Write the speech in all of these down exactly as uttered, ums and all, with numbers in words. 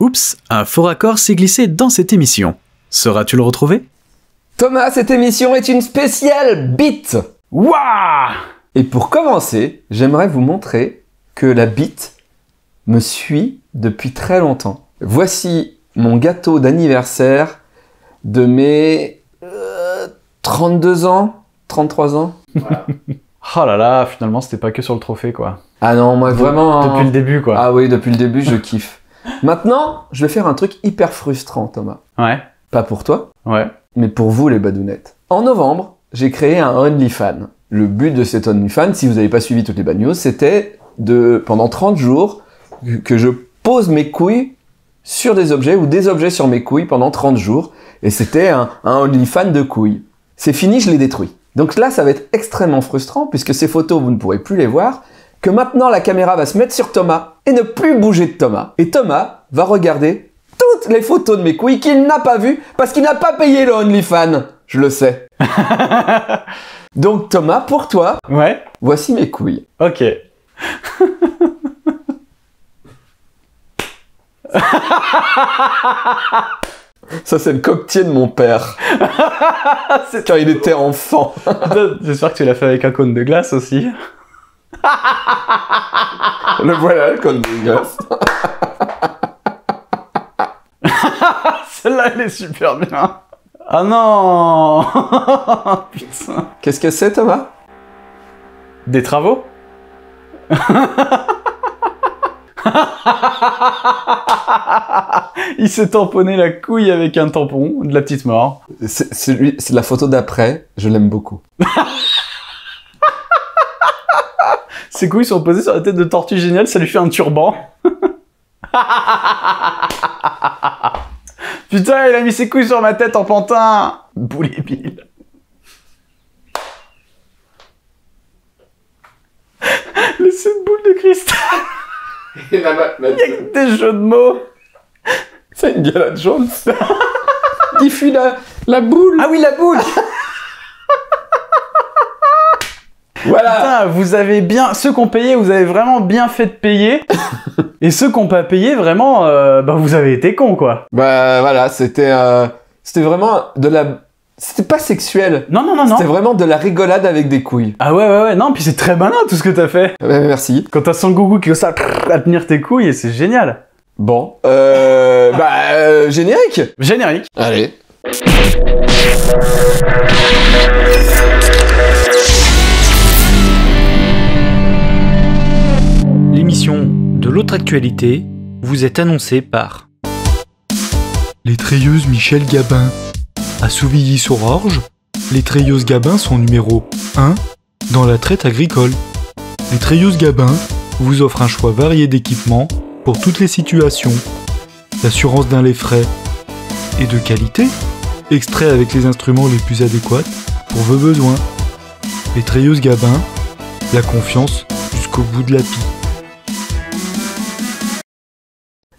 Oups, un faux raccord s'est glissé dans cette émission. Sauras-tu le retrouver? Thomas, cette émission est une spéciale bite. Wouah! Et pour commencer, j'aimerais vous montrer que la bite me suit depuis très longtemps. Voici mon gâteau d'anniversaire de mes euh, trente-deux ans, trente-trois ans. Voilà. Oh là là, finalement, c'était pas que sur le trophée, quoi. Ah non, moi, vraiment... Depuis le début, quoi. Ah oui, depuis le début, je kiffe. Maintenant, je vais faire un truc hyper frustrant, Thomas. Ouais. Pas pour toi. Ouais. Mais pour vous, les badounettes. En novembre, j'ai créé un OnlyFans. Le but de cet OnlyFans, si vous n'avez pas suivi toutes les bad news, c'était de, pendant trente jours, que je pose mes couilles sur des objets ou des objets sur mes couilles pendant trente jours. Et c'était un, un OnlyFans de couilles. C'est fini, je l'ai détruit. Donc là, ça va être extrêmement frustrant puisque ces photos, vous ne pourrez plus les voir. Que maintenant la caméra va se mettre sur Thomas et ne plus bouger de Thomas. Et Thomas va regarder toutes les photos de mes couilles qu'il n'a pas vues parce qu'il n'a pas payé le OnlyFans. Je le sais. Donc Thomas, pour toi, ouais. Voici mes couilles. Ok. Ça, c'est le coquetier de mon père. Quand il était enfant. J'espère que tu l'as fait avec un cône de glace aussi. Le voilà, le cône de glace. Celle-là, elle est super bien. Ah non. Putain. Qu'est-ce que c'est, Thomas? Des travaux. Il s'est tamponné la couille avec un tampon de la petite mort. C'est la photo d'après, je l'aime beaucoup. Ses couilles sont posées sur la tête de tortue géniale, ça lui fait un turban. Putain, il a mis ses couilles sur ma tête en pantin. Boulet Bill. Laissez une boule de cristal. Il y a que des jeux de mots. C'est une Indiana Jones. Il fuit la, la boule. Ah oui, la boule. Voilà. Putain, vous avez bien... Ceux qui ont payé, vous avez vraiment bien fait de payer. Et ceux qui n'ont pas payé, vraiment, euh, bah, vous avez été cons, quoi. Bah voilà, c'était euh, c'était vraiment de la... C'était pas sexuel. Non, non, non, non. C'était vraiment de la rigolade avec des couilles. Ah ouais, ouais, ouais. Non, puis c'est très malin tout ce que t'as fait. Euh, merci. Quand t'as son gougou qui commence à tenir tes couilles, et c'est génial. Bon. Euh... bah, euh, générique. Générique. Allez. L'émission de l'autre actualité vous est annoncée par... Les treilleuses Michel Gabin. À Souvilly-sur-Orge, les treilleuses Gabin sont numéro un dans la traite agricole. Les treilleuses Gabin vous offrent un choix varié d'équipements pour toutes les situations. L'assurance d'un lait frais et de qualité, extrait avec les instruments les plus adéquats pour vos besoins. Les treilleuses Gabin, la confiance jusqu'au bout de la pie.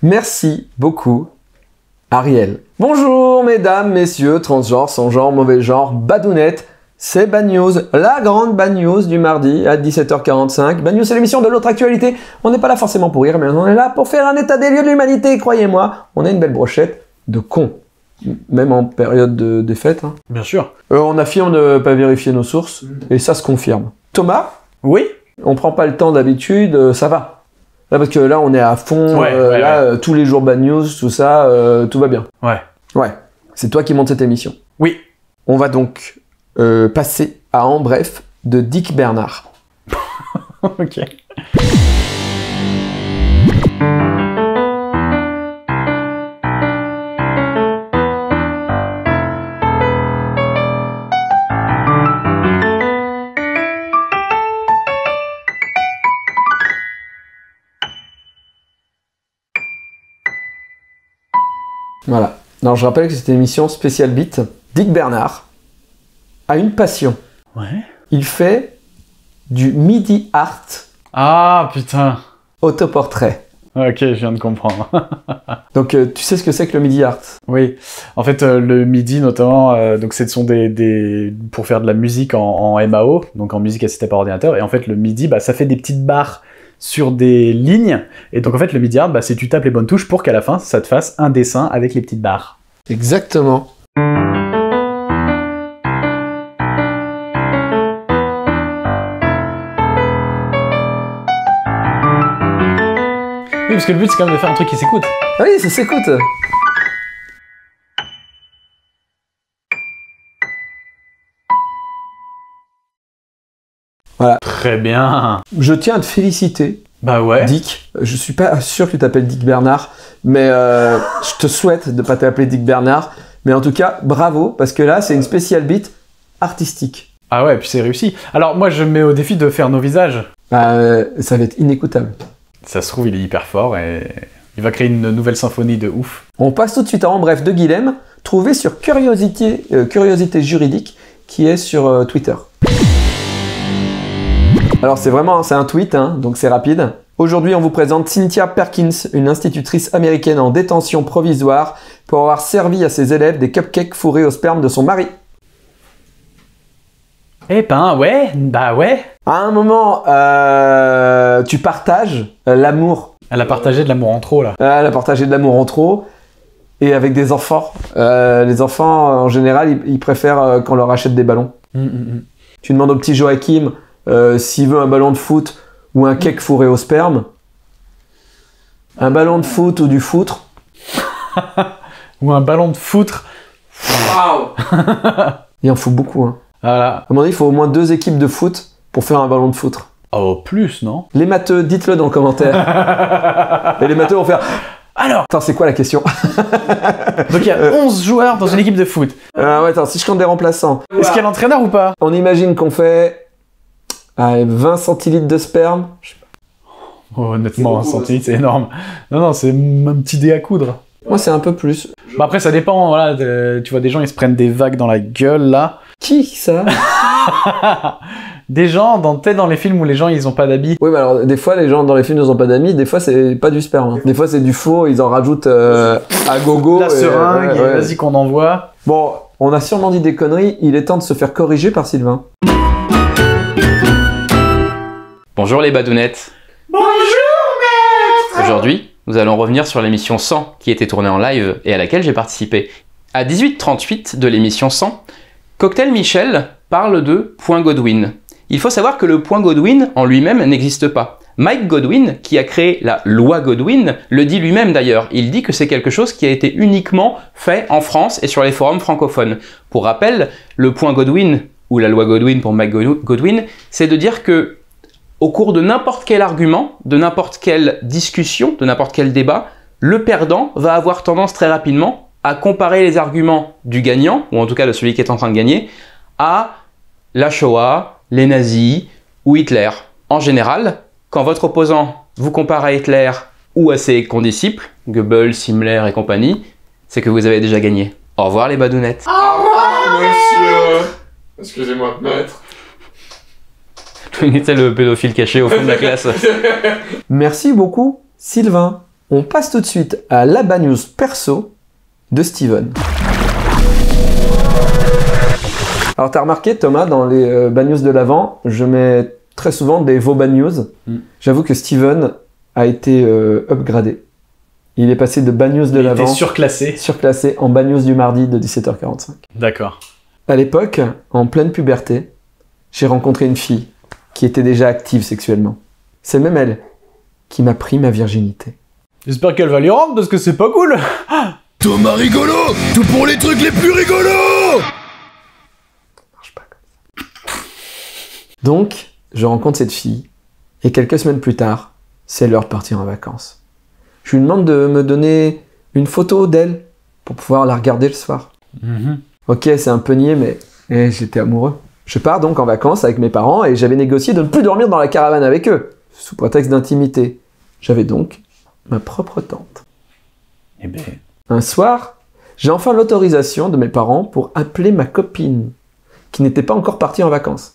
Merci beaucoup, Ariel. Bonjour mesdames, messieurs, transgenres, sans genre, mauvais genre, badounettes, c'est Bad News, la grande Bad News du mardi à dix-sept heures quarante-cinq. Bad News, c'est l'émission de l'autre actualité. On n'est pas là forcément pour rire, mais on est là pour faire un état des lieux de l'humanité, croyez-moi, on a une belle brochette de cons. Même en période de, des fêtes. Hein. Bien sûr. Euh, on affirme de ne pas vérifier nos sources, et ça se confirme. Thomas? Oui? On prend pas le temps d'habitude, ça va. Là, parce que là, on est à fond, ouais, euh, ouais, là, ouais. Euh, tous les jours, Bad News, tout ça, euh, tout va bien. Ouais. Ouais. C'est toi qui montes cette émission. Oui. On va donc euh, passer à En Bref de Dick Bernard. Ok. Voilà. Alors, je rappelle que c'est une émission spéciale beat. Dick Bernard a une passion. Ouais. Il fait du midi art. Ah, putain. Autoportrait. Ok, je viens de comprendre. Donc, euh, tu sais ce que c'est que le midi art? Oui. En fait, euh, le midi, notamment, euh, donc, ce sont des, des... pour faire de la musique en, en M A O, donc en musique assistée par ordinateur. Et en fait, le midi, bah, ça fait des petites barres sur des lignes. Et donc en fait, le milliard, bah, c'est tu tapes les bonnes touches pour qu'à la fin, ça te fasse un dessin avec les petites barres. Exactement. Oui, parce que le but, c'est quand même de faire un truc qui s'écoute. Oui, ça s'écoute. Voilà. Très bien. Je tiens à te féliciter. Bah ouais. Dick, je suis pas sûr que tu t'appelles Dick Bernard, mais euh, je te souhaite de pas t'appeler Dick Bernard. Mais en tout cas, bravo, parce que là, c'est une spéciale beat artistique. Ah ouais, et puis c'est réussi. Alors moi, je me mets au défi de faire nos visages. Bah, euh, ça va être inécoutable. Ça se trouve, il est hyper fort et il va créer une nouvelle symphonie de ouf. On passe tout de suite à En Bref de Guilhem, trouvé sur Curiosité, euh, Curiosité Juridique, qui est sur euh, Twitter. Alors c'est vraiment, c'est un tweet, hein, donc c'est rapide. Aujourd'hui, on vous présente Cynthia Perkins, une institutrice américaine en détention provisoire pour avoir servi à ses élèves des cupcakes fourrés au sperme de son mari. Eh ben ouais, bah ouais. À un moment, euh, tu partages l'amour. Elle a partagé de l'amour en trop, là. Elle a partagé de l'amour en trop. Et avec des enfants. Euh, les enfants, en général, ils, ils préfèrent qu'on leur achète des ballons. Mmh, mmh. Tu demandes au petit Joachim... Euh, s'il veut un ballon de foot ou un cake fourré au sperme, un ballon de foot ou du foutre. Ou un ballon de foutre. Waouh. Il en faut beaucoup. Hein. Voilà. À un moment donné, il faut au moins deux équipes de foot pour faire un ballon de foutre. Oh, plus, non? Les matheux, dites-le dans le commentaire. Et les matheux vont faire... Alors, attends, c'est quoi la question? Donc il y a euh... onze joueurs dans une équipe de foot. Euh, ouais, attends, si je compte des remplaçants. Wow. Est-ce qu'il y a l'entraîneur ou pas? On imagine qu'on fait... Ah, vingt centilitres de sperme, je sais pas. Oh, honnêtement, un centilitre, c'est énorme. Non, non, c'est un petit dé à coudre. Moi, c'est un peu plus. Bah après, ça dépend, voilà, de, tu vois, des gens, ils se prennent des vagues dans la gueule, là. Qui, ça? Des gens, dans, dans les films où les gens, ils ont pas d'habits. Oui, mais alors, des fois, les gens dans les films, ils ont pas d'habits, des fois, c'est pas du sperme. Hein. Des fois, c'est du faux, ils en rajoutent euh, à gogo. La seringue, ouais, ouais. Vas-y qu'on envoie. Bon, on a sûrement dit des conneries, il est temps de se faire corriger par Sylvain. Bonjour les badounettes. Bonjour maître. Aujourd'hui, nous allons revenir sur l'émission cent qui était tournée en live et à laquelle j'ai participé. À dix-huit trente-huit de l'émission cent, Cocktail Michel parle de Point Godwin. Il faut savoir que le Point Godwin en lui-même n'existe pas. Mike Godwin, qui a créé la Loi Godwin, le dit lui-même d'ailleurs. Il dit que c'est quelque chose qui a été uniquement fait en France et sur les forums francophones. Pour rappel, le Point Godwin, ou la Loi Godwin pour Mike Godwin, c'est de dire que au cours de n'importe quel argument, de n'importe quelle discussion, de n'importe quel débat, le perdant va avoir tendance très rapidement à comparer les arguments du gagnant, ou en tout cas de celui qui est en train de gagner, à la Shoah, les nazis ou Hitler. En général, quand votre opposant vous compare à Hitler ou à ses condisciples, Goebbels, Himmler et compagnie, c'est que vous avez déjà gagné. Au revoir les badounettes. Au revoir monsieur. Excusez-moi, maître. C'était le pédophile caché au fond de la classe. Merci beaucoup, Sylvain. On passe tout de suite à la Bad News perso de Steven. Alors, t'as remarqué, Thomas, dans les Bad News de l'avant, je mets très souvent des vos Bad News. Mm. J'avoue que Steven a été euh, upgradé. Il est passé de Bad News de l'avant... Il était surclassé. Surclassé en Bad News du mardi de dix-sept heures quarante-cinq. D'accord. À l'époque, en pleine puberté, j'ai rencontré une fille qui était déjà active sexuellement. C'est même elle qui m'a pris ma virginité. J'espère qu'elle va lui rendre parce que c'est pas cool. Thomas rigolo, tout pour les trucs les plus rigolos. Ça marche pas comme ça. Donc, je rencontre cette fille et quelques semaines plus tard, c'est l'heure de partir en vacances. Je lui demande de me donner une photo d'elle pour pouvoir la regarder le soir. Mm-hmm. Ok, c'est un peu niais, mais eh, j'étais amoureux. Je pars donc en vacances avec mes parents et j'avais négocié de ne plus dormir dans la caravane avec eux, sous prétexte d'intimité. J'avais donc ma propre tente. Eh ben. Un soir, j'ai enfin l'autorisation de mes parents pour appeler ma copine, qui n'était pas encore partie en vacances.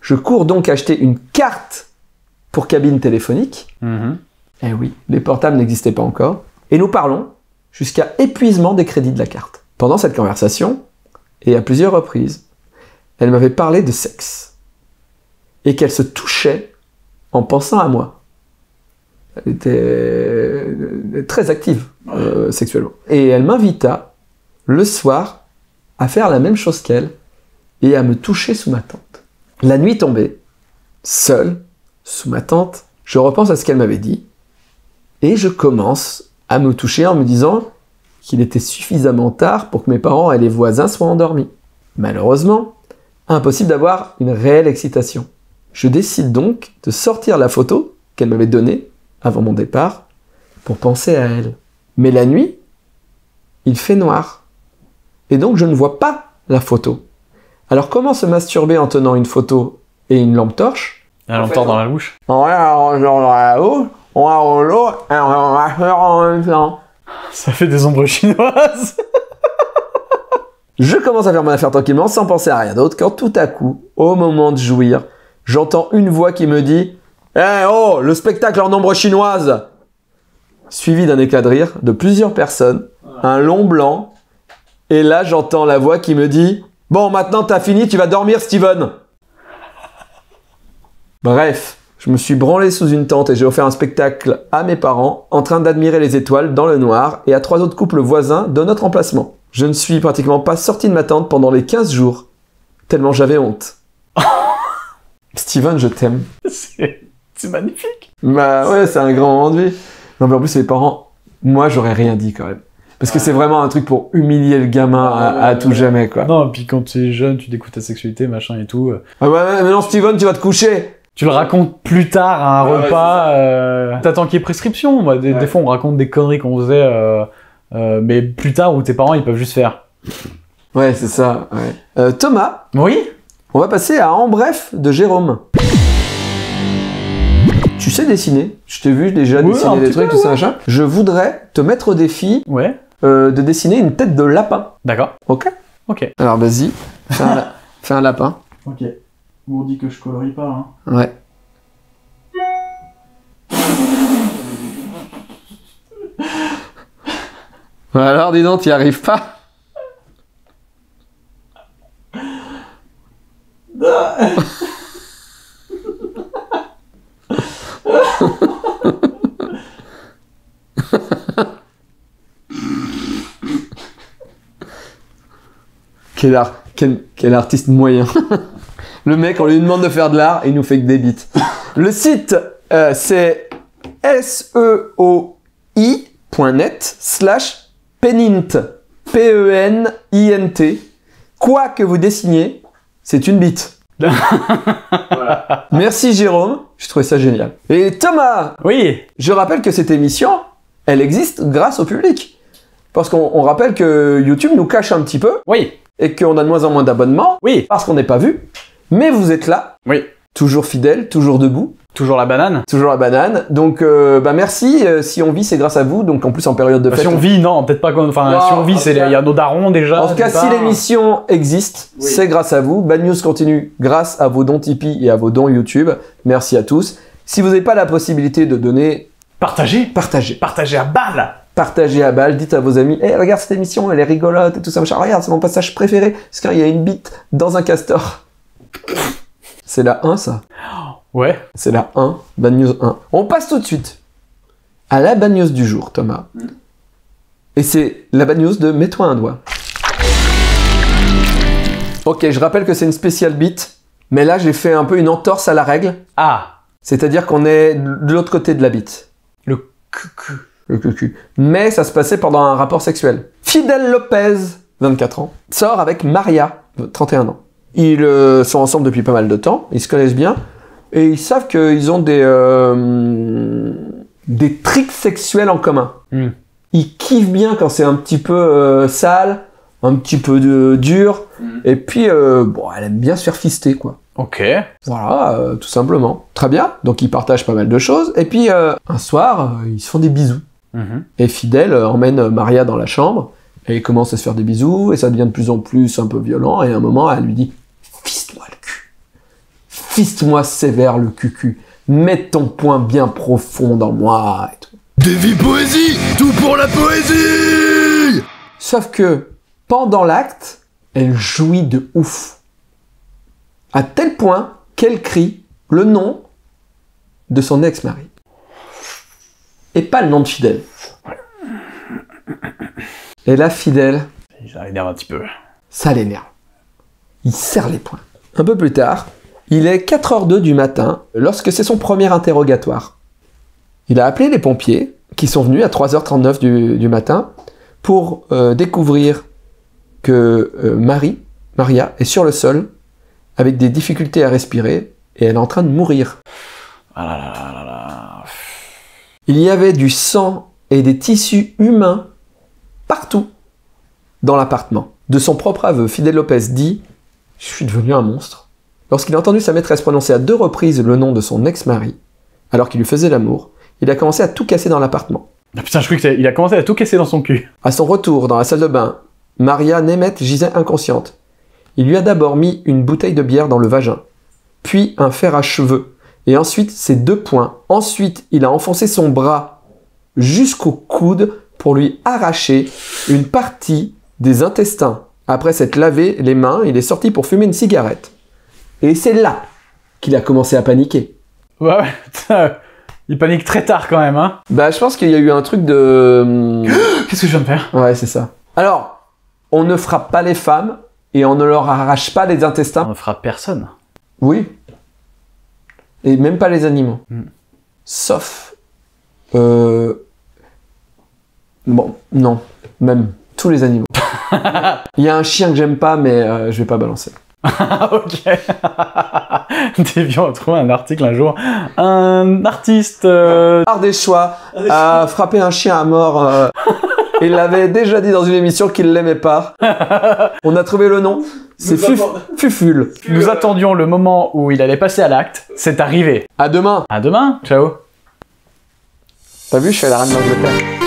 Je cours donc acheter une carte pour cabine téléphonique. Mmh. Eh oui, les portables n'existaient pas encore. Et nous parlons jusqu'à épuisement des crédits de la carte. Pendant cette conversation, et à plusieurs reprises, elle m'avait parlé de sexe et qu'elle se touchait en pensant à moi. Elle était très active euh, sexuellement. Et elle m'invita le soir à faire la même chose qu'elle et à me toucher sous ma tente. La nuit tombée, seule, sous ma tente, je repense à ce qu'elle m'avait dit et je commence à me toucher en me disant qu'il était suffisamment tard pour que mes parents et les voisins soient endormis. Malheureusement, impossible d'avoir une réelle excitation. Je décide donc de sortir la photo qu'elle m'avait donnée avant mon départ pour penser à elle. Mais la nuit, il fait noir et donc je ne vois pas la photo. Alors comment se masturber en tenant une photo et une lampe torche? La lampe torche dans la bouche. On la range dans la bouche, on la range l'eau et on la fait en même temps. Ça fait des ombres chinoises. Je commence à faire mon affaire tranquillement sans penser à rien d'autre quand tout à coup, au moment de jouir, j'entends une voix qui me dit « Eh oh, le spectacle en ombre chinoise !» Suivi d'un éclat de rire de plusieurs personnes, un long blanc, et là j'entends la voix qui me dit « Bon, maintenant t'as fini, tu vas dormir, Steven !» Bref, je me suis branlé sous une tente et j'ai offert un spectacle à mes parents en train d'admirer les étoiles dans le noir et à trois autres couples voisins de notre emplacement. Je ne suis pratiquement pas sorti de ma tente pendant les quinze jours, tellement j'avais honte. Steven, je t'aime. C'est magnifique. Bah ouais, c'est un grand moment de vie. Non mais en plus, les parents, moi j'aurais rien dit quand même. Parce que ouais. C'est vraiment un truc pour humilier le gamin ouais, à, ouais, à tout ouais. jamais quoi. Non, et puis quand tu es jeune, tu découvres ta sexualité, machin et tout. Ah ouais, mais non Steven, tu vas te coucher. Tu le racontes plus tard à un ouais, repas. Ouais, euh... T'attends qu'il y ait prescription. Moi, des, ouais. des fois, on raconte des conneries qu'on faisait... Euh... Euh, mais plus tard, où tes parents, ils peuvent juste faire. Ouais, c'est ça. Ouais. Euh, Thomas. Oui. On va passer à En bref de Jérôme. Tu sais dessiner. Je t'ai vu déjà ouais, dessiner des trucs, peu, tout ça, ouais. machin. Je voudrais te mettre au défi ouais. euh, de dessiner une tête de lapin. D'accord. Ok. Ok. Alors, vas-y. Fais, la... fais un lapin. Ok. On dit que je colorie pas. Hein. Ouais. Alors, dis donc, t'y arrives pas. Quel, art, quel, quel artiste moyen. Le mec, on lui demande de faire de l'art et il nous fait que des bites. Le site, euh, c'est seoi.net slash Penint, P E N I N T, quoi que vous dessiniez, c'est une bite. Voilà. Merci Jérôme, je trouvais ça génial. Et Thomas, oui. Je rappelle que cette émission, elle existe grâce au public. Parce qu'on rappelle que YouTube nous cache un petit peu. Oui. Et qu'on a de moins en moins d'abonnements. Oui. Parce qu'on n'est pas vu. Mais vous êtes là. Oui. Toujours fidèle, toujours debout. Toujours la banane. Toujours la banane. Donc, euh, bah merci. Euh, si on vit, c'est grâce à vous. Donc, en plus, en période de fête... Bah, si on vit, non, peut-être pas... Enfin, wow, si on vit, il y a nos darons, déjà. En tout cas, pas... si l'émission existe, oui. c'est grâce à vous. Bad News continue grâce à vos dons Tipeee et à vos dons YouTube. Merci à tous. Si vous n'avez pas la possibilité de donner... Partagez. Partagez. Partagez à balle. Partagez à balle. Dites à vos amis, hey, « Eh, regarde cette émission, elle est rigolote et tout ça. Regarde, c'est mon passage préféré. Parce qu'il y a une bite dans un castor. » C'est la un, ça. Ouais. C'est la un, Bad News un. On passe tout de suite à la Bad News du jour, Thomas. Mm. Et c'est la Bad News de Mets-toi un doigt. Ok, je rappelle que c'est une spéciale bite, mais là j'ai fait un peu une entorse à la règle. Ah. C'est-à-dire qu'on est de l'autre côté de la bite. Le cucu. Le cucu. Mais ça se passait pendant un rapport sexuel. Fidel Lopez, vingt-quatre ans, sort avec Maria, trente et un ans. Ils sont ensemble depuis pas mal de temps, ils se connaissent bien. Et ils savent qu'ils ont des, euh, des tricks sexuels en commun. Mm. Ils kiffent bien quand c'est un petit peu euh, sale, un petit peu de, dur. Mm. Et puis, euh, bon, elle aime bien se faire fister, quoi. Ok. Voilà, euh, tout simplement. Très bien. Donc, ils partagent pas mal de choses. Et puis, euh, un soir, euh, ils se font des bisous. Mm-hmm. Et Fidel emmène Maria dans la chambre. Et ils commencent à se faire des bisous. Et ça devient de plus en plus un peu violent. Et à un moment, elle lui dit « Fiste-moi le cul. » Fiste-moi sévère le cucu, mets ton poing bien profond dans moi et tout. Dévie poésie, tout pour la poésie. Sauf que pendant l'acte, elle jouit de ouf. À tel point qu'elle crie le nom de son ex-mari. et pas le nom de Fidel. Et là, Fidel... ça l'énerve un petit peu. Ça l'énerve. Il serre les poings. Un peu plus tard, il est quatre heures zéro deux du matin, lorsque c'est son premier interrogatoire. Il a appelé les pompiers, qui sont venus à trois heures trente-neuf du, du matin, pour euh, découvrir que euh, Marie, Maria, est sur le sol, avec des difficultés à respirer, et elle est en train de mourir. Ah là là là là. Il y avait du sang et des tissus humains partout dans l'appartement. De son propre aveu, Fidel Lopez dit « Je suis devenu un monstre ». Lorsqu'il a entendu sa maîtresse prononcer à deux reprises le nom de son ex-mari, alors qu'il lui faisait l'amour, il a commencé à tout casser dans l'appartement. Ah putain, je crois qu'il a commencé à tout casser dans son cul. À son retour dans la salle de bain, Maria Nemeth gisait inconsciente. Il lui a d'abord mis une bouteille de bière dans le vagin, puis un fer à cheveux, et ensuite ses deux poings. Ensuite, il a enfoncé son bras jusqu'au coude pour lui arracher une partie des intestins. Après s'être lavé les mains, il est sorti pour fumer une cigarette. Et c'est là qu'il a commencé à paniquer. Ouais, ouais, putain, il panique très tard quand même, hein. Bah, je pense qu'il y a eu un truc de... Qu'est-ce que je viens de faire? Ouais, c'est ça. Alors, on ne frappe pas les femmes, et on ne leur arrache pas les intestins. On ne frappe personne. Oui. Et même pas les animaux. Mm. Sauf... Euh... Bon, non. Même tous les animaux. Il y a un chien que j'aime pas, mais euh, je vais pas balancer. Ok. Déviant a trouvé un article un jour. Un artiste... Euh... Art des choix a frappé un chien à mort... Euh... Il l'avait déjà dit dans une émission qu'il l'aimait pas. On a trouvé le nom. C'est Fuf... Fuful. Nous attendions le moment où il allait passer à l'acte. C'est arrivé. À demain. À demain. Ciao. T'as vu, je fais la reine d'Angleterre.